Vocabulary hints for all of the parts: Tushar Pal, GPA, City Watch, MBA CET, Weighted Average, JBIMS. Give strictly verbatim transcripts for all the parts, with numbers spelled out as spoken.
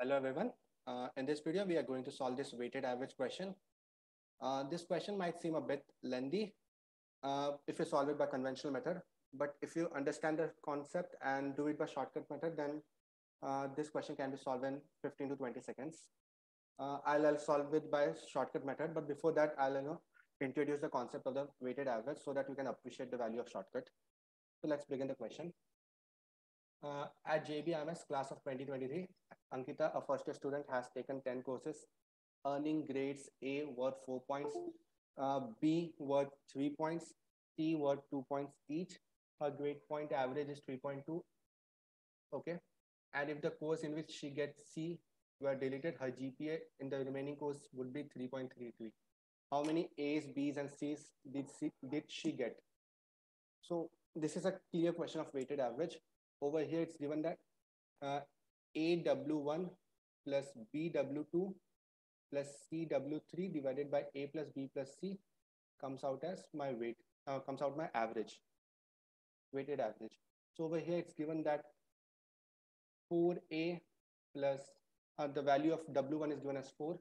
Hello everyone, uh, in this video we are going to solve this weighted average question. Uh, this question might seem a bit lengthy uh, if you solve it by conventional method, but if you understand the concept and do it by shortcut method, then uh, this question can be solved in fifteen to twenty seconds. Uh, I'll, I'll solve it by shortcut method, but before that I'll you know, introduce the concept of the weighted average so that you can appreciate the value of shortcut. So let's begin the question. Uh, at J B I M S class of twenty twenty-three, Ankita, a first year student, has taken ten courses, earning grades A worth four points, uh, B worth three points, C worth two points each. Her grade point average is three point two. Okay. And if the course in which she gets C were deleted, her G P A in the remaining course would be three point three three. How many A's, B's, and C's did she, did she get? So this is a clear question of weighted average. Over here, it's given that uh, A W one plus B W two plus C W three divided by A plus B plus C comes out as my weight, uh, comes out my average, weighted average. So over here, it's given that four A plus, uh, the value of W one is given as four,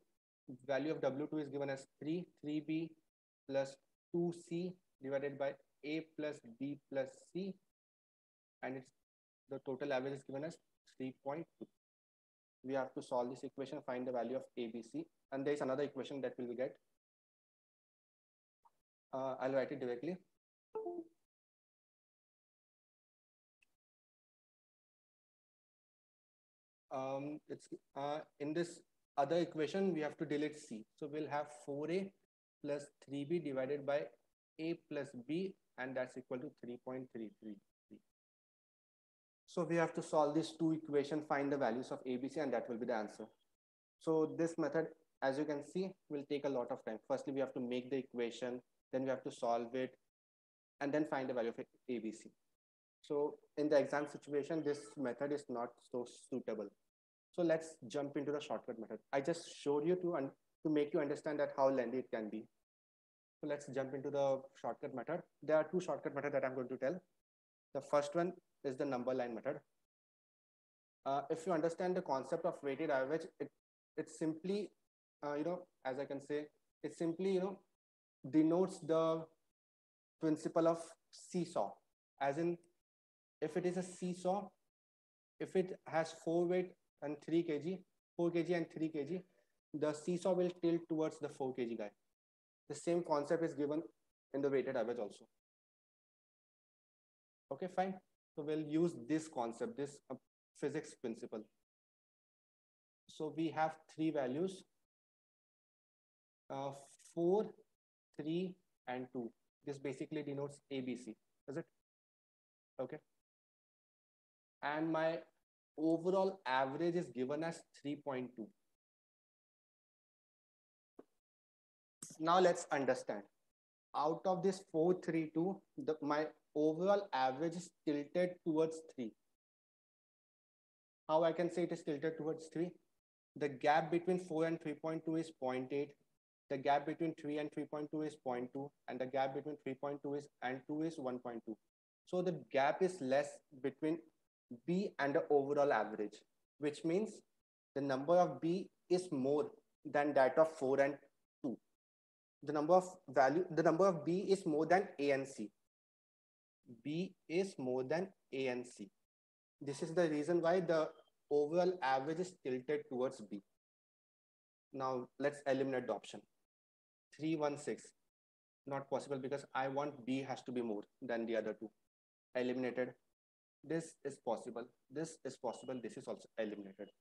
value of W two is given as three, three B plus two C divided by A plus B plus C, and it's the total average is given as three point two. We have to solve this equation, find the value of A B C. And there is another equation that we will get. Uh, I'll write it directly. Um, it's, uh, in this other equation, we have to delete C. So we'll have four A plus three B divided by A plus B, and that's equal to three point three three. So we have to solve these two equations, find the values of A B C, and that will be the answer. So this method, as you can see, will take a lot of time. Firstly, we have to make the equation, then we have to solve it, and then find the value of A B C. So in the exam situation, this method is not so suitable. So let's jump into the shortcut method. I just showed you to, un to make you understand that how lengthy it can be. So let's jump into the shortcut method. There are two shortcut methods that I'm going to tell. The first one is the number line method. Uh, if you understand the concept of weighted average, it, it's simply, uh, you know, as I can say, it simply, you know, denotes the principle of seesaw. As in, if it is a seesaw, if it has four weight and three kilograms, four kilograms and three kilograms, the seesaw will tilt towards the four kilogram guy. The same concept is given in the weighted average also. Okay, fine. So we'll use this concept, this uh, physics principle. So we have three values, uh, four, three, and two. This basically denotes A B C, is it? Okay. And my overall average is given as three point two. Now let's understand. Out of this four, three, two, the, my overall average is tilted towards three. How I can say it is tilted towards three? The gap between four and three point two is zero point eight. The gap between three and three point two is zero point two. And the gap between three point two is and two is one point two. So the gap is less between B and the overall average, which means the number of B is more than that of four and two. The number of value, the number of B is more than A and C. B is more than A and C. This is the reason why the overall average is tilted towards B. Now let's eliminate the option. three, one, six. Not possible because I want B has to be more than the other two. Eliminated. This is possible. This is possible. This is also eliminated.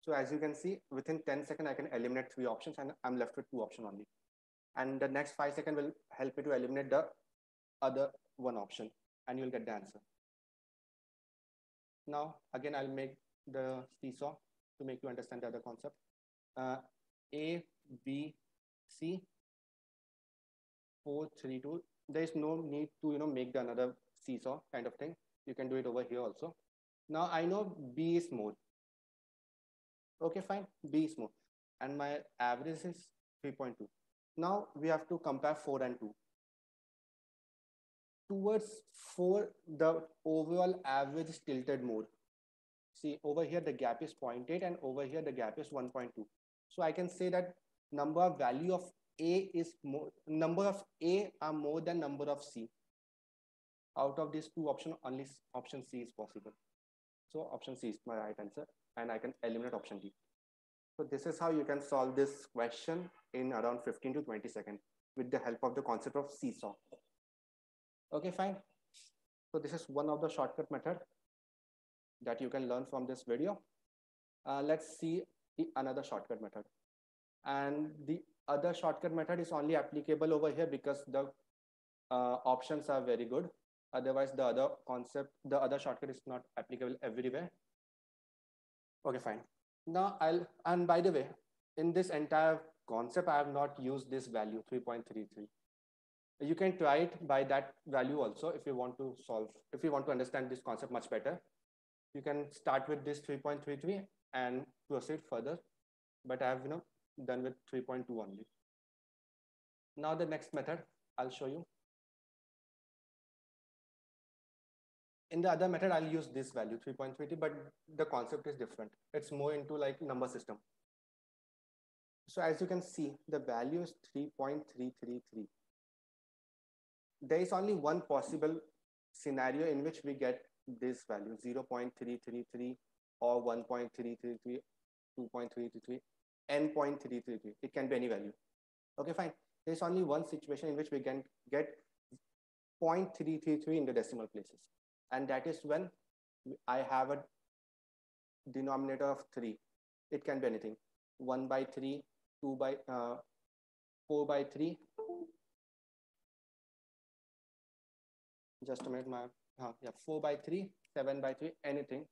So as you can see, within ten seconds, I can eliminate three options and I'm left with two options only. And the next five seconds will help me to eliminate the other one option and you'll get the answer. Now, again, I'll make the seesaw to make you understand the other concept. Uh, A, B, C, four, three, two. There is no need to, you know, make the another seesaw kind of thing. You can do it over here also. Now I know B is more. Okay, fine, B is more. And my average is three point two. Now we have to compare four and two. Towards four, the overall average is tilted more. See, over here the gap is zero point eight and over here the gap is one point two. So I can say that number of value of A is more, number of A are more than number of C. Out of these two options, only option C is possible. So option C is my right answer, and I can eliminate option D. So this is how you can solve this question in around fifteen to twenty seconds with the help of the concept of seesaw. Okay, fine. So this is one of the shortcut method that you can learn from this video. Uh, let's see the another shortcut method. And the other shortcut method is only applicable over here because the uh, options are very good. Otherwise, the other concept, the other shortcut is not applicable everywhere. Okay, fine. Now I'll, and by the way, in this entire concept, I have not used this value three point three three. You can try it by that value also if you want to solve, if you want to understand this concept much better. You can start with this three point three three and proceed further, but I have, you know, done with three point two only. Now the next method I'll show you. In the other method, I'll use this value three point three zero, but the concept is different. It's more into like number system. So as you can see, the value is three point three three three. There is only one possible scenario in which we get this value zero point three three three or one point three three three, two point three three three, n point three three three. It can be any value. Okay, fine. There's only one situation in which we can get zero point three three three in the decimal places. And that is when I have a denominator of three. It can be anything. one by three, two by, uh, four by three. Just a minute, my, uh, yeah, four by three, seven by three, anything.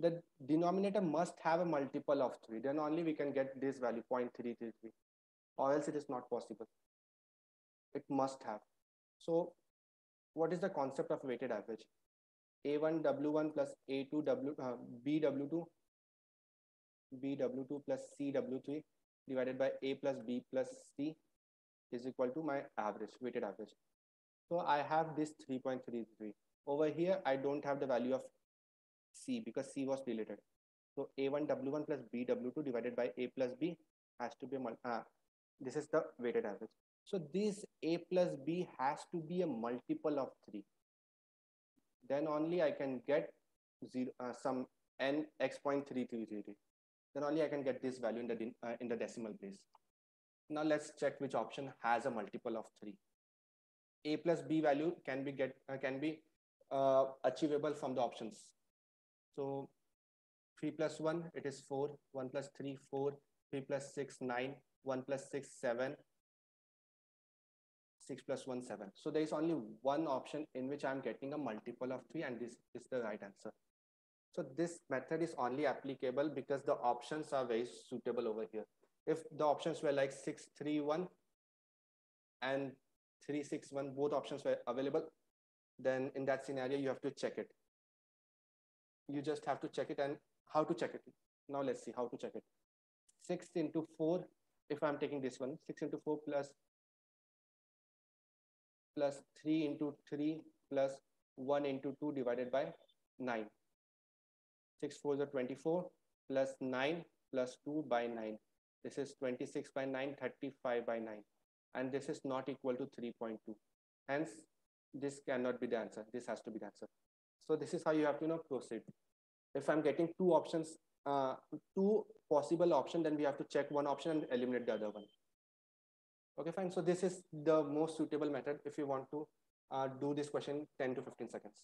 The denominator must have a multiple of three. Then only we can get this value, zero point three three three. Or else it is not possible. It must have. So what is the concept of weighted average? A one W one plus A two W, uh, B W two, B W two plus C W three divided by A plus B plus C is equal to my average, weighted average. So I have this three point three three. Over here, I don't have the value of C because C was deleted. So A one W one plus B W two divided by A plus B has to be, a uh, this is the weighted average. So this A plus B has to be a multiple of three. Then only I can get zero, uh, some n x point three three three three. Then only I can get this value in the, uh, in the decimal place. Now let's check which option has a multiple of three. A plus B value can be, get, uh, can be uh, achievable from the options. So three plus one, it is four. one plus three, four. three plus six, nine. one plus six, seven. six plus one, seven. So there is only one option in which I'm getting a multiple of three, and this is the right answer. So this method is only applicable because the options are very suitable over here. If the options were like six three one and three six one, both options were available, then in that scenario, you have to check it. You just have to check it, and how to check it. Now let's see how to check it. six into four, if I'm taking this one, six into four plus plus three into three plus one into two divided by nine. six fours are twenty-four plus nine plus two by nine. This is twenty-six by nine, thirty-five by nine. And this is not equal to three point two. Hence, this cannot be the answer. This has to be the answer. So this is how you have to, you know, proceed. If I'm getting two options, uh, two possible options, then we have to check one option and eliminate the other one. Okay, fine. So this is the most suitable method if you want to uh, do this question ten to fifteen seconds.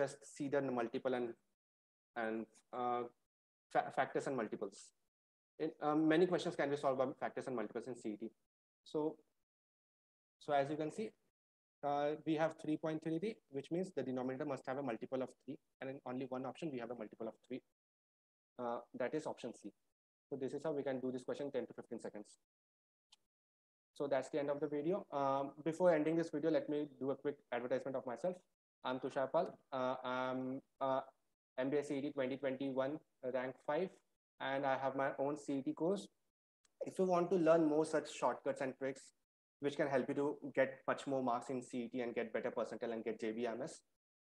Just see the multiple and, and uh, fa factors and multiples. It, um, many questions can be solved by factors and multiples in C E T. So, so as you can see, uh, we have three point three three, which means the denominator must have a multiple of three. And in only one option, we have a multiple of three. Uh, that is option C. So this is how we can do this question ten to fifteen seconds. So that's the end of the video. Um, before ending this video, let me do a quick advertisement of myself. I'm Tushar Pal. Uh, I'm uh, M B A C E T twenty twenty-one, rank five, and I have my own C E T course. If you want to learn more such shortcuts and tricks, which can help you to get much more marks in C E T and get better percentile and get J B I M S,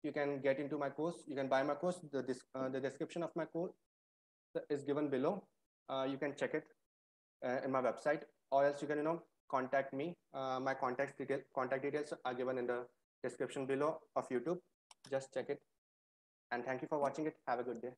you can get into my course, you can buy my course. The, uh, the description of my course is given below. Uh, you can check it uh, in my website, or else you can, you know, contact me. Uh, my contact, detail, contact details are given in the description below of YouTube. Just check it. And thank you for watching it. Have a good day.